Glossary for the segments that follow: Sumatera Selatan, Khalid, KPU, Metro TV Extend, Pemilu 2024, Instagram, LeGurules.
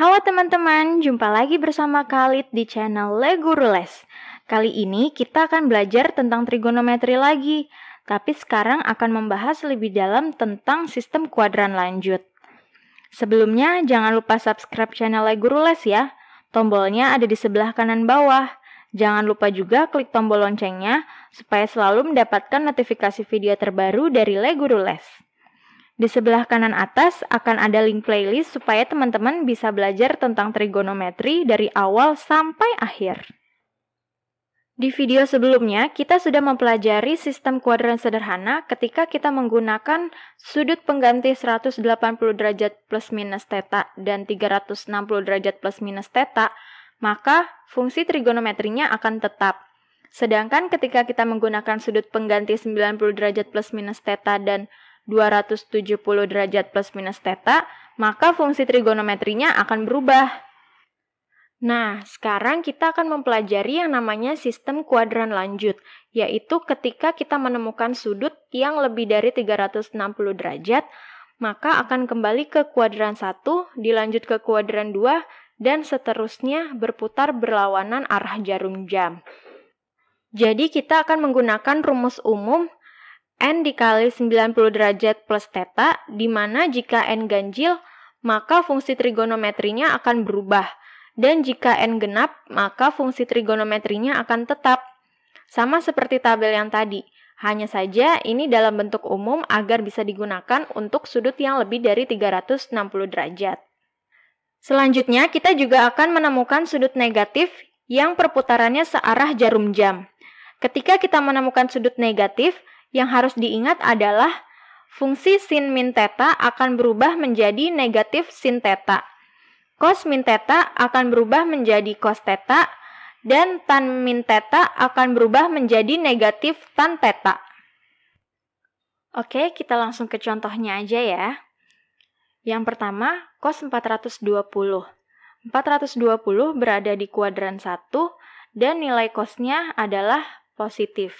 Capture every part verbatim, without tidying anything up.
Halo teman-teman, jumpa lagi bersama Khalid di channel LeGurules. Kali ini kita akan belajar tentang trigonometri lagi, tapi sekarang akan membahas lebih dalam tentang sistem kuadran lanjut. Sebelumnya, jangan lupa subscribe channel LeGurules ya. Tombolnya ada di sebelah kanan bawah. Jangan lupa juga klik tombol loncengnya, supaya selalu mendapatkan notifikasi video terbaru dari LeGurules. Di sebelah kanan atas akan ada link playlist supaya teman-teman bisa belajar tentang trigonometri dari awal sampai akhir. Di video sebelumnya, kita sudah mempelajari sistem kuadran sederhana ketika kita menggunakan sudut pengganti seratus delapan puluh derajat plus minus theta dan tiga ratus enam puluh derajat plus minus theta, maka fungsi trigonometrinya akan tetap. Sedangkan ketika kita menggunakan sudut pengganti sembilan puluh derajat plus minus theta dan dua ratus tujuh puluh derajat plus minus theta, maka fungsi trigonometrinya akan berubah. Nah, sekarang kita akan mempelajari yang namanya sistem kuadran lanjut, yaitu ketika kita menemukan sudut yang lebih dari tiga ratus enam puluh derajat, maka akan kembali ke kuadran satu, dilanjut ke kuadran dua, dan seterusnya berputar berlawanan arah jarum jam. Jadi kita akan menggunakan rumus umum N dikali sembilan puluh derajat plus theta, di mana jika N ganjil, maka fungsi trigonometrinya akan berubah. Dan jika N genap, maka fungsi trigonometrinya akan tetap. Sama seperti tabel yang tadi, hanya saja ini dalam bentuk umum agar bisa digunakan untuk sudut yang lebih dari tiga ratus enam puluh derajat. Selanjutnya, kita juga akan menemukan sudut negatif yang perputarannya searah jarum jam. Ketika kita menemukan sudut negatif, yang harus diingat adalah fungsi sin min theta akan berubah menjadi negatif sin theta. Cos min theta akan berubah menjadi cos theta. Dan tan min theta akan berubah menjadi negatif tan theta. Oke, kita langsung ke contohnya aja ya. Yang pertama, cos empat ratus dua puluh. empat ratus dua puluh berada di kuadran satu dan nilai cosnya adalah positif.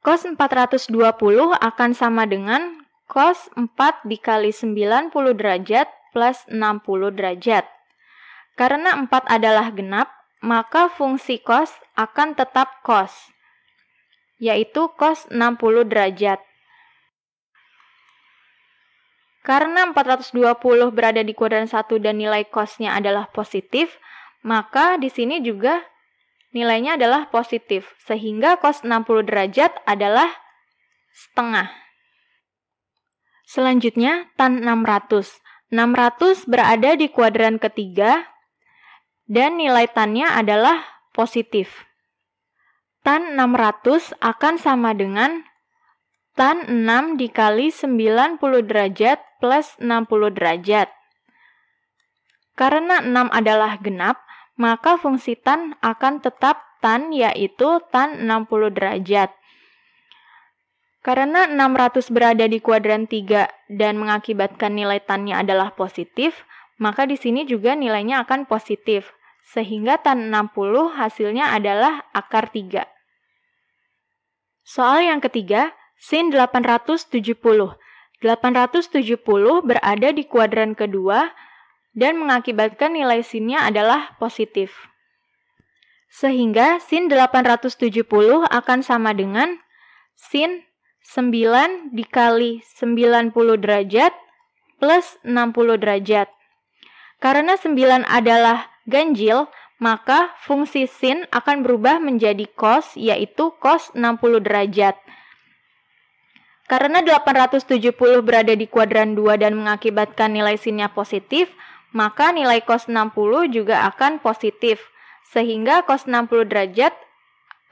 Cos empat ratus dua puluh akan sama dengan cos empat dikali sembilan puluh derajat plus enam puluh derajat. Karena empat adalah genap, maka fungsi cos akan tetap cos, yaitu cos enam puluh derajat. Karena empat ratus dua puluh berada di kuadran satu dan nilai cosnya adalah positif, maka di sini juga nilainya adalah positif, sehingga cos enam puluh derajat adalah setengah. Selanjutnya, tan enam ratus. enam ratus berada di kuadran ketiga, dan nilai tannya adalah positif. Tan enam ratus akan sama dengan tan enam dikali sembilan puluh derajat plus enam puluh derajat. Karena enam adalah genap, maka fungsi tan akan tetap tan, yaitu tan enam puluh derajat. Karena enam ratus berada di kuadran tiga dan mengakibatkan nilai tannya adalah positif, maka di sini juga nilainya akan positif, sehingga tan enam puluh hasilnya adalah akar tiga. Soal yang ketiga, sin delapan ratus tujuh puluh. delapan ratus tujuh puluh berada di kuadran kedua, dan mengakibatkan nilai sinnya adalah positif. Sehingga sin delapan ratus tujuh puluh akan sama dengan sin sembilan dikali sembilan puluh derajat plus enam puluh derajat. Karena sembilan adalah ganjil, maka fungsi sin akan berubah menjadi cos, yaitu cos enam puluh derajat. Karena delapan ratus tujuh puluh berada di kuadran dua dan mengakibatkan nilai sinnya positif, maka nilai cos enam puluh juga akan positif, sehingga cos enam puluh derajat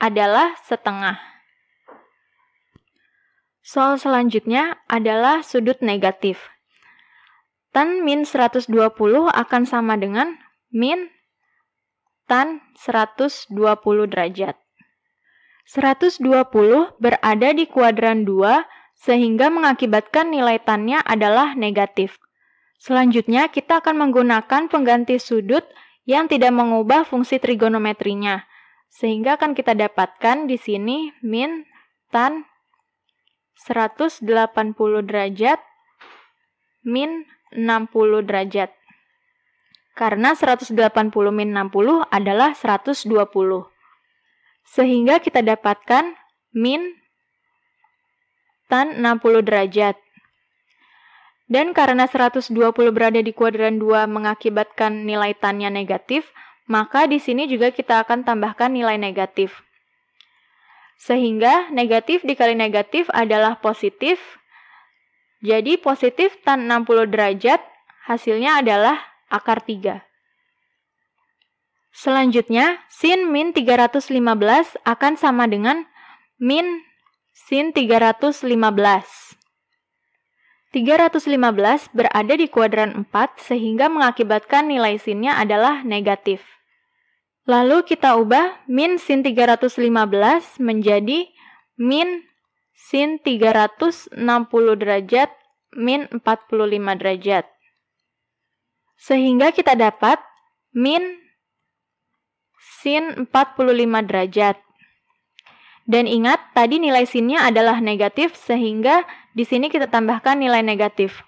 adalah setengah. Soal selanjutnya adalah sudut negatif. Tan min seratus dua puluh akan sama dengan min tan seratus dua puluh derajat. seratus dua puluh berada di kuadran dua, sehingga mengakibatkan nilai tannya adalah negatif. Selanjutnya, kita akan menggunakan pengganti sudut yang tidak mengubah fungsi trigonometrinya. Sehingga akan kita dapatkan di sini min tan seratus delapan puluh derajat min enam puluh derajat. karena seratus delapan puluh min enam puluh adalah seratus dua puluh. Sehingga kita dapatkan min tan enam puluh derajat. Dan karena seratus dua puluh berada di kuadran dua mengakibatkan nilai tannya negatif, maka di sini juga kita akan tambahkan nilai negatif. Sehingga negatif dikali negatif adalah positif. Jadi positif tan enam puluh derajat hasilnya adalah akar tiga. Selanjutnya, sin min tiga ratus lima belas akan sama dengan min sin tiga ratus lima belas. tiga ratus lima belas berada di kuadran empat sehingga mengakibatkan nilai sinnya adalah negatif. Lalu kita ubah min sin tiga ratus lima belas menjadi min sin tiga ratus enam puluh derajat min empat puluh lima derajat. Sehingga kita dapat min sin empat puluh lima derajat. Dan ingat, tadi nilai sinnya adalah negatif, sehingga di sini kita tambahkan nilai negatif.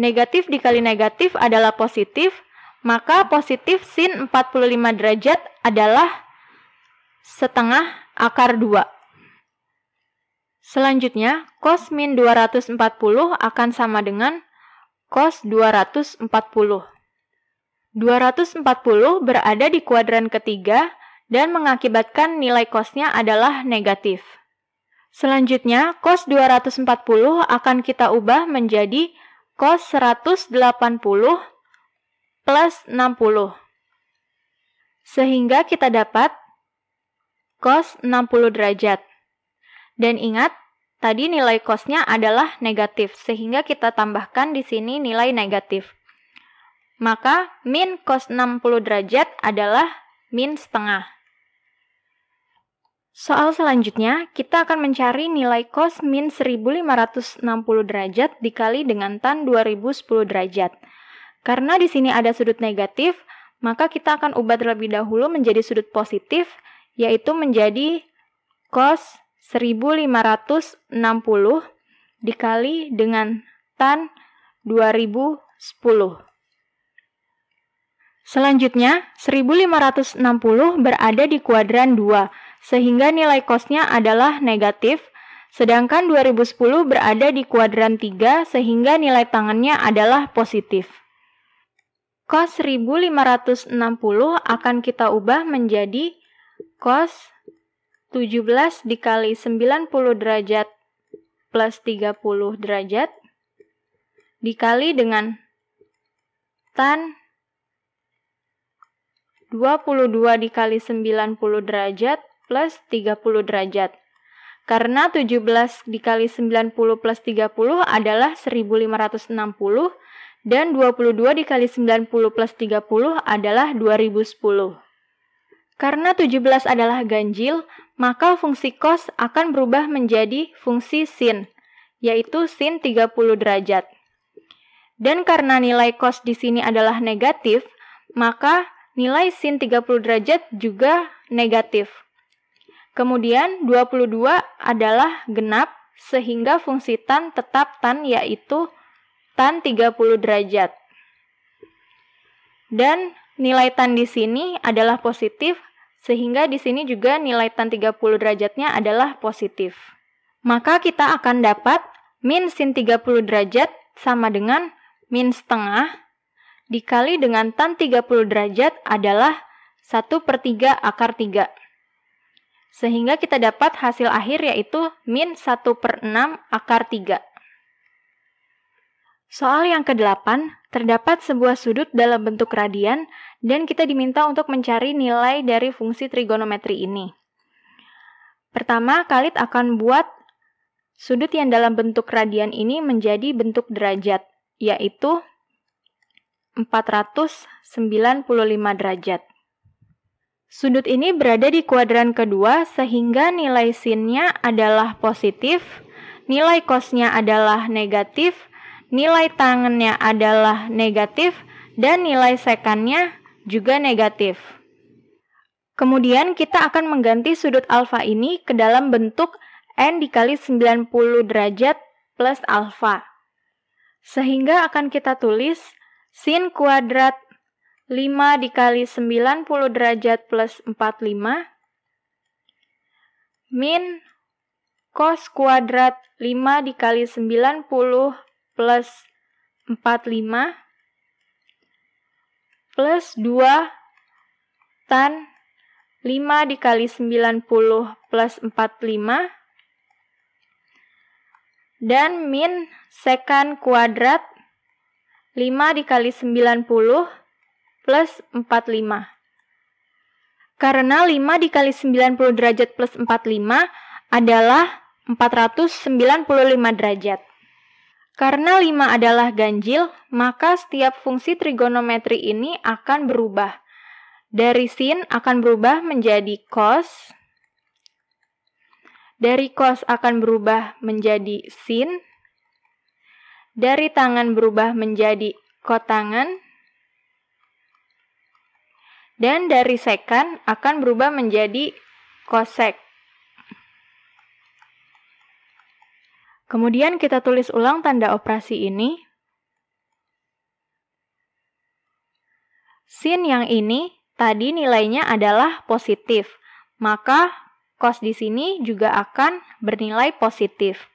Negatif dikali negatif adalah positif, maka positif sin empat puluh lima derajat adalah setengah akar dua. Selanjutnya, cos min dua ratus empat puluh akan sama dengan cos dua ratus empat puluh. dua ratus empat puluh berada di kuadran ketiga, dan mengakibatkan nilai cosnya adalah negatif. Selanjutnya, cos dua ratus empat puluh akan kita ubah menjadi cos seratus delapan puluh plus enam puluh. Sehingga kita dapat cos enam puluh derajat. Dan ingat, tadi nilai cosnya adalah negatif, sehingga kita tambahkan di sini nilai negatif. Maka, min cos enam puluh derajat adalah min setengah. Soal selanjutnya, kita akan mencari nilai cos min seribu lima ratus enam puluh derajat dikali dengan tan dua ribu sepuluh derajat. Karena di sini ada sudut negatif, maka kita akan ubah terlebih dahulu menjadi sudut positif, yaitu menjadi cos seribu lima ratus enam puluh dikali dengan tan dua ribu sepuluh. Selanjutnya, seribu lima ratus enam puluh berada di kuadran dua, sehingga nilai cosnya adalah negatif, sedangkan dua ribu sepuluh berada di kuadran tiga sehingga nilai tangannya adalah positif. Cos seribu lima ratus enam puluh akan kita ubah menjadi cos tujuh belas dikali sembilan puluh derajat plus tiga puluh derajat dikali dengan tan dua puluh dua dikali sembilan puluh derajat plus tiga puluh derajat. Karena tujuh belas dikali sembilan puluh plus tiga puluh adalah seribu lima ratus enam puluh, dan dua puluh dua dikali sembilan puluh plus tiga puluh adalah dua ribu sepuluh. Karena tujuh belas adalah ganjil, maka fungsi cos akan berubah menjadi fungsi sin, yaitu sin tiga puluh derajat. Dan karena nilai cos di sini adalah negatif, maka nilai sin tiga puluh derajat juga negatif. Kemudian dua puluh dua adalah genap, sehingga fungsi tan tetap tan, yaitu tan tiga puluh derajat. Dan nilai tan di sini adalah positif, sehingga di sini juga nilai tan tiga puluh derajatnya adalah positif. Maka kita akan dapat min sin tiga puluh derajat sama dengan min setengah dikali dengan tan tiga puluh derajat adalah satu per tiga akar tiga. Sehingga kita dapat hasil akhir yaitu min satu per enam akar tiga. Soal yang kedelapan, terdapat sebuah sudut dalam bentuk radian dan kita diminta untuk mencari nilai dari fungsi trigonometri ini. Pertama, Khalid akan buat sudut yang dalam bentuk radian ini menjadi bentuk derajat, yaitu empat ratus sembilan puluh lima derajat. Sudut ini berada di kuadran kedua sehingga nilai sinnya adalah positif, nilai cosnya adalah negatif, nilai tangannya adalah negatif, dan nilai sekannya juga negatif. Kemudian kita akan mengganti sudut alfa ini ke dalam bentuk n dikali sembilan puluh derajat plus alfa. Sehingga akan kita tulis Sin kuadrat lima dikali sembilan puluh derajat plus empat puluh lima min cos kuadrat lima dikali sembilan puluh plus empat puluh lima plus dua tan lima dikali sembilan puluh plus empat puluh lima dan min sekan kuadrat lima dikali sembilan puluh plus empat puluh lima. Karena lima dikali sembilan puluh derajat plus empat puluh lima adalah empat ratus sembilan puluh lima derajat. Karena lima adalah ganjil, maka setiap fungsi trigonometri ini akan berubah. Dari sin akan berubah menjadi cos. Dari cos akan berubah menjadi sin. Dari tangan berubah menjadi kotangan. Dan dari sekan akan berubah menjadi kosek. Kemudian kita tulis ulang tanda operasi ini. Sin yang ini tadi nilainya adalah positif, maka cos di sini juga akan bernilai positif.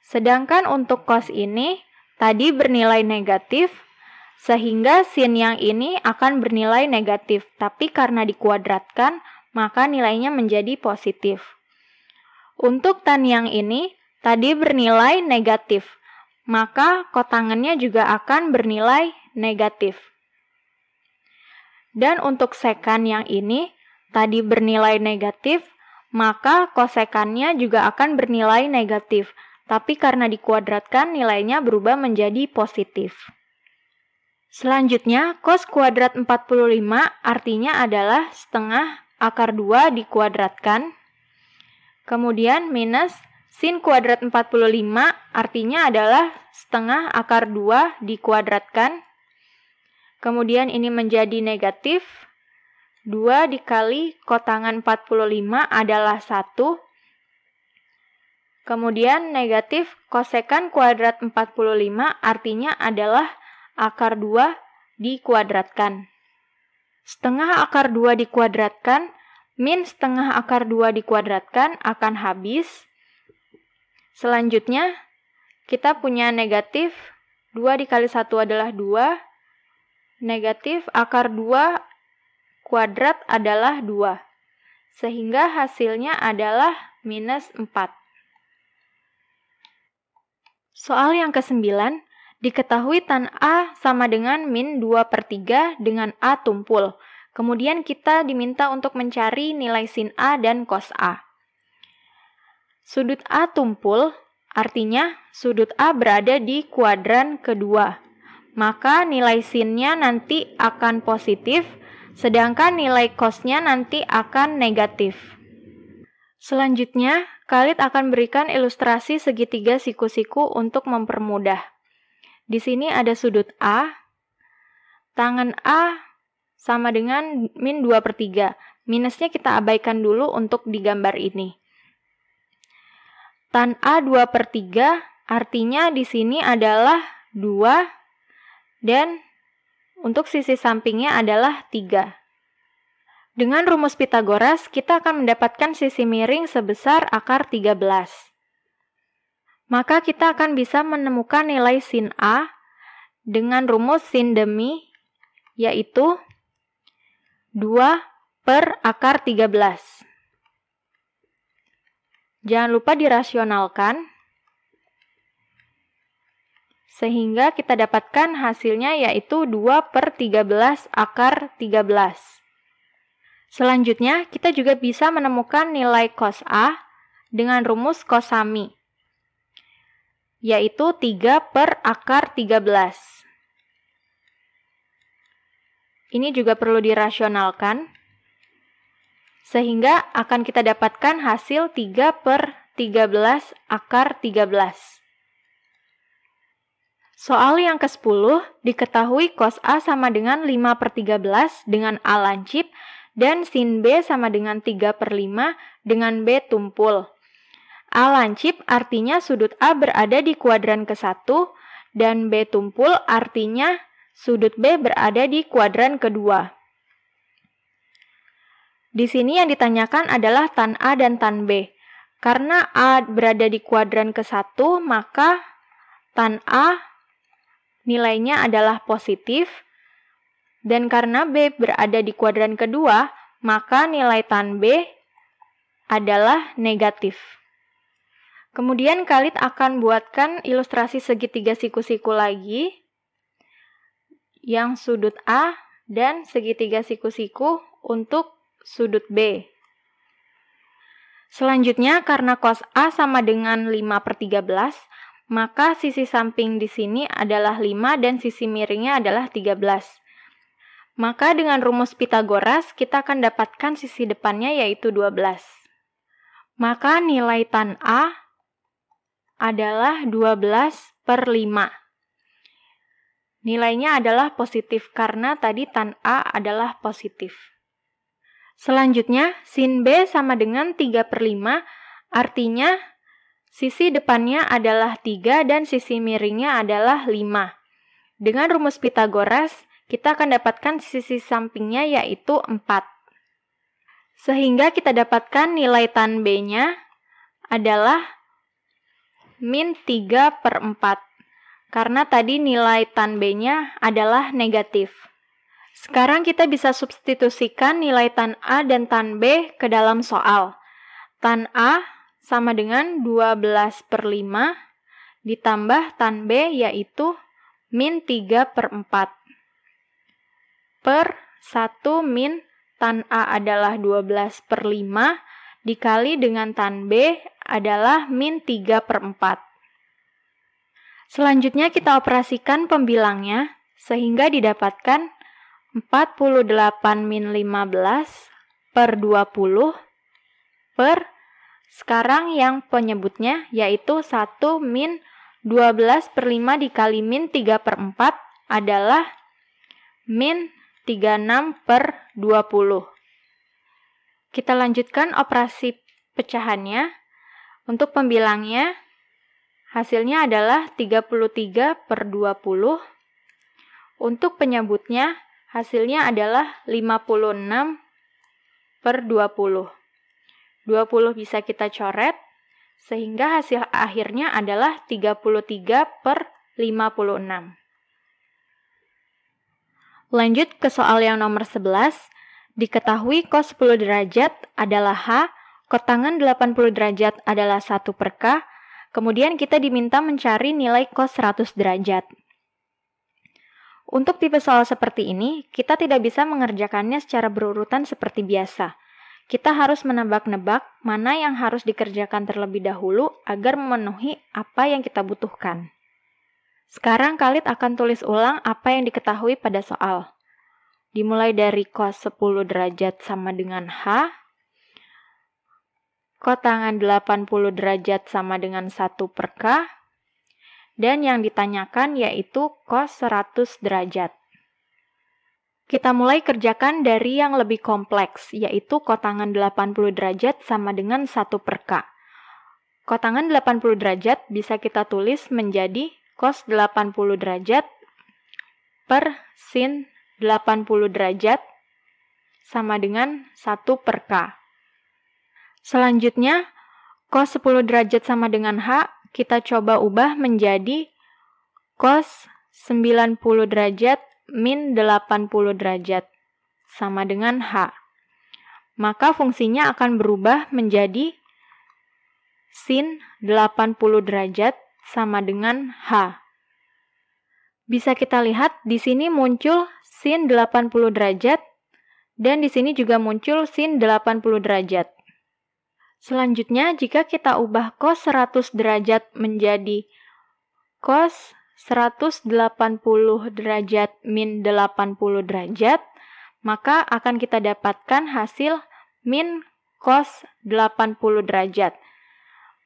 Sedangkan untuk cos ini tadi bernilai negatif, sehingga sin yang ini akan bernilai negatif, tapi karena dikuadratkan, maka nilainya menjadi positif. Untuk tan yang ini tadi bernilai negatif, maka kotangannya juga akan bernilai negatif. Dan untuk sekan yang ini tadi bernilai negatif, maka kosekannya juga akan bernilai negatif, tapi karena dikuadratkan nilainya berubah menjadi positif. Selanjutnya, cos kuadrat empat puluh lima artinya adalah setengah akar dua dikuadratkan. Kemudian minus sin kuadrat empat puluh lima artinya adalah setengah akar dua dikuadratkan. Kemudian ini menjadi negatif. dua dikali kotangan empat puluh lima adalah satu. Kemudian negatif kosekan kuadrat empat puluh lima artinya adalah akar dua dikuadratkan. Setengah akar dua dikuadratkan min setengah akar dua dikuadratkan akan habis. Selanjutnya kita punya negatif dua dikali satu adalah dua. Negatif akar dua kuadrat adalah dua, sehingga hasilnya adalah minus empat. Soal yang kesembilan, diketahui tan A sama dengan min dua per tiga dengan A tumpul. Kemudian kita diminta untuk mencari nilai sin A dan cos A. Sudut A tumpul, artinya sudut A berada di kuadran kedua. Maka nilai sinnya nanti akan positif, sedangkan nilai cosnya nanti akan negatif. Selanjutnya, Khalid akan berikan ilustrasi segitiga siku-siku untuk mempermudah. Di sini ada sudut A, tangan A sama dengan min dua per tiga. Minusnya kita abaikan dulu untuk di gambar ini. Tan A dua per tiga, artinya di sini adalah dua, dan untuk sisi sampingnya adalah tiga. Dengan rumus Pitagoras, kita akan mendapatkan sisi miring sebesar akar tiga belas. Maka kita akan bisa menemukan nilai sin A dengan rumus sin demi, yaitu dua per akar tiga belas. Jangan lupa dirasionalkan, sehingga kita dapatkan hasilnya yaitu dua per tiga belas akar tiga belas. Selanjutnya, kita juga bisa menemukan nilai cos A dengan rumus kosami, yaitu tiga per akar tiga belas. Ini juga perlu dirasionalkan, sehingga akan kita dapatkan hasil tiga per tiga belas akar tiga belas. Soal yang kesepuluh, diketahui cos A sama dengan lima per tiga belas dengan A lancip dan sin B sama dengan tiga per lima dengan B tumpul. A lancip artinya sudut A berada di kuadran ke satu dan B tumpul artinya Sudut B berada di kuadran kedua. Di sini yang ditanyakan adalah tan A dan tan B. Karena A berada di kuadran ke satu, maka tan A nilainya adalah positif. Dan karena B berada di kuadran kedua, maka nilai tan B adalah negatif. Kemudian Khalid akan buatkan ilustrasi segitiga siku-siku lagi, yang sudut A dan segitiga siku-siku untuk sudut B. Selanjutnya, karena cos A sama dengan lima per tiga belas, maka sisi samping di sini adalah lima dan sisi miringnya adalah tiga belas. Maka dengan rumus Pitagoras, kita akan dapatkan sisi depannya yaitu dua belas. Maka nilai tan A adalah dua belas per lima. Nilainya adalah positif karena tadi tan A adalah positif. Selanjutnya, sin B sama dengan tiga per lima, artinya sisi depannya adalah tiga dan sisi miringnya adalah lima. Dengan rumus Pitagoras, kita akan dapatkan sisi sampingnya yaitu empat. Sehingga kita dapatkan nilai tan B-nya adalah min tiga per empat, karena tadi nilai tan B-nya adalah negatif. Sekarang kita bisa substitusikan nilai tan A dan tan B ke dalam soal. Tan A sama dengan dua belas per lima ditambah tan B yaitu min tiga per empat. Per satu min tan A adalah dua belas per lima dikali dengan tan B adalah min tiga per empat. Selanjutnya kita operasikan pembilangnya sehingga didapatkan empat puluh delapan min lima belas per dua puluh per sekarang yang penyebutnya yaitu satu min dua belas per lima dikali min tiga per empat adalah min tiga puluh enam per dua puluh. Kita lanjutkan operasi pecahannya. Untuk pembilangnya hasilnya adalah tiga puluh tiga per dua puluh. Untuk penyebutnya hasilnya adalah lima puluh enam per dua puluh. dua puluh bisa kita coret, sehingga hasil akhirnya adalah tiga puluh tiga per lima puluh enam. Lanjut ke soal yang nomor sebelas. Diketahui kos sepuluh derajat adalah H, kotangan delapan puluh derajat adalah satu per K, kemudian kita diminta mencari nilai kos seratus derajat. Untuk tipe soal seperti ini, kita tidak bisa mengerjakannya secara berurutan seperti biasa. Kita harus menebak-nebak mana yang harus dikerjakan terlebih dahulu agar memenuhi apa yang kita butuhkan. Sekarang Khalid akan tulis ulang apa yang diketahui pada soal. Dimulai dari cos sepuluh derajat sama dengan H, kotangan delapan puluh derajat sama dengan satu per K, dan yang ditanyakan yaitu cos seratus derajat. Kita mulai kerjakan dari yang lebih kompleks, yaitu kotangan delapan puluh derajat sama dengan satu per K. Kotangan delapan puluh derajat bisa kita tulis menjadi cos delapan puluh derajat per sin delapan puluh derajat sama dengan satu per K. Selanjutnya, cos sepuluh derajat sama dengan H, kita coba ubah menjadi cos sembilan puluh derajat min delapan puluh derajat sama dengan H. Maka fungsinya akan berubah menjadi sin delapan puluh derajat sama dengan H. Bisa kita lihat di sini muncul sin delapan puluh derajat dan di sini juga muncul sin delapan puluh derajat. Selanjutnya, jika kita ubah cos seratus derajat menjadi cos seratus delapan puluh derajat min delapan puluh derajat, maka akan kita dapatkan hasil min cos delapan puluh derajat.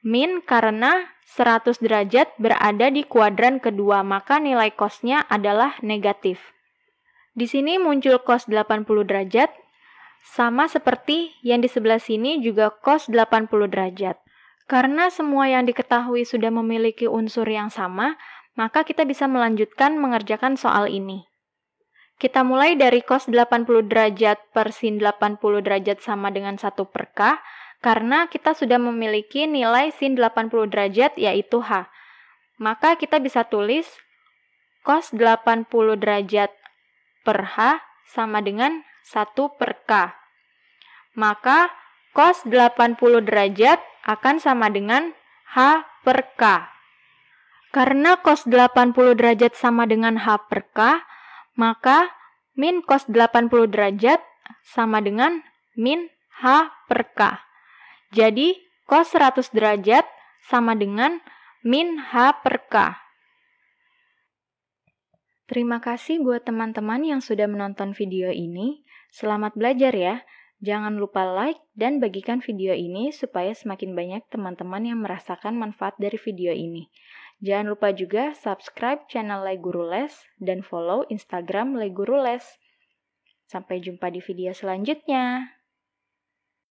Min karena seratus derajat berada di kuadran kedua, maka nilai cosnya adalah negatif. Di sini muncul cos delapan puluh derajat, sama seperti yang di sebelah sini juga cos delapan puluh derajat. Karena semua yang diketahui sudah memiliki unsur yang sama, maka kita bisa melanjutkan mengerjakan soal ini. Kita mulai dari cos delapan puluh derajat per sin delapan puluh derajat sama dengan satu per K, karena kita sudah memiliki nilai sin delapan puluh derajat yaitu H. Maka kita bisa tulis cos delapan puluh derajat per H sama dengan satu per K. Maka cos delapan puluh derajat akan sama dengan H per K. Karena cos delapan puluh derajat sama dengan H per K, maka min cos delapan puluh derajat sama dengan min H per K. Jadi, cos seratus derajat sama dengan min H per K. Terima kasih buat teman-teman yang sudah menonton video ini. Selamat belajar ya. Jangan lupa like dan bagikan video ini supaya semakin banyak teman-teman yang merasakan manfaat dari video ini. Jangan lupa juga subscribe channel LeGurules dan follow Instagram LeGurules. Sampai jumpa di video selanjutnya.